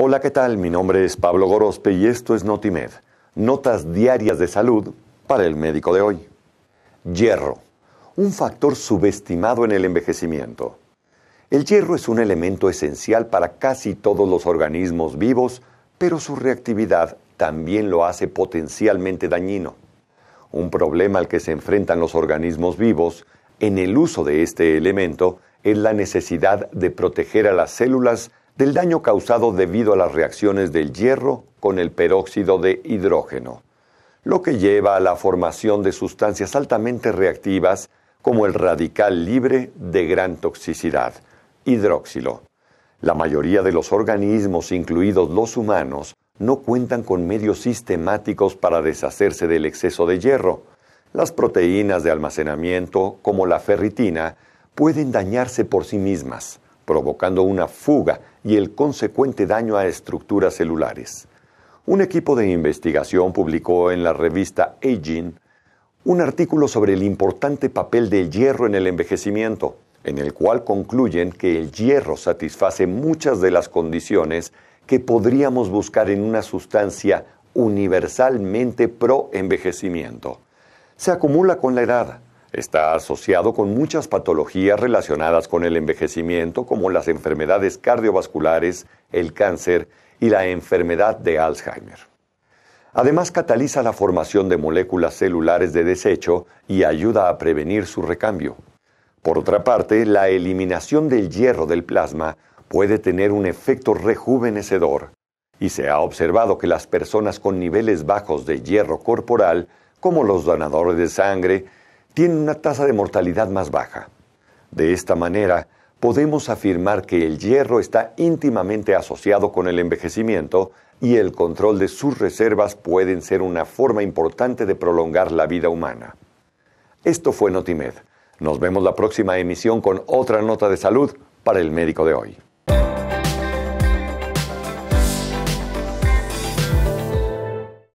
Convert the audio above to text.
Hola, ¿qué tal? Mi nombre es Pablo Gorospe y esto es NotiMed. Notas diarias de salud para el médico de hoy. Hierro, un factor subestimado en el envejecimiento. El hierro es un elemento esencial para casi todos los organismos vivos, pero su reactividad también lo hace potencialmente dañino. Un problema al que se enfrentan los organismos vivos en el uso de este elemento es la necesidad de proteger a las células del daño causado debido a las reacciones del hierro con el peróxido de hidrógeno, lo que lleva a la formación de sustancias altamente reactivas como el radical libre de gran toxicidad, hidroxilo. La mayoría de los organismos, incluidos los humanos, no cuentan con medios sistemáticos para deshacerse del exceso de hierro. Las proteínas de almacenamiento, como la ferritina, pueden dañarse por sí mismas, provocando una fuga y el consecuente daño a estructuras celulares. Un equipo de investigación publicó en la revista Aging un artículo sobre el importante papel del hierro en el envejecimiento, en el cual concluyen que el hierro satisface muchas de las condiciones que podríamos buscar en una sustancia universalmente pro-envejecimiento. Se acumula con la edad. Está asociado con muchas patologías relacionadas con el envejecimiento, como las enfermedades cardiovasculares, el cáncer y la enfermedad de Alzheimer. Además, cataliza la formación de moléculas celulares de desecho y ayuda a prevenir su recambio. Por otra parte, la eliminación del hierro del plasma puede tener un efecto rejuvenecedor, y se ha observado que las personas con niveles bajos de hierro corporal, como los donadores de sangre, tienen una tasa de mortalidad más baja. De esta manera, podemos afirmar que el hierro está íntimamente asociado con el envejecimiento y el control de sus reservas pueden ser una forma importante de prolongar la vida humana. Esto fue NotiMed. Nos vemos la próxima emisión con otra nota de salud para el médico de hoy.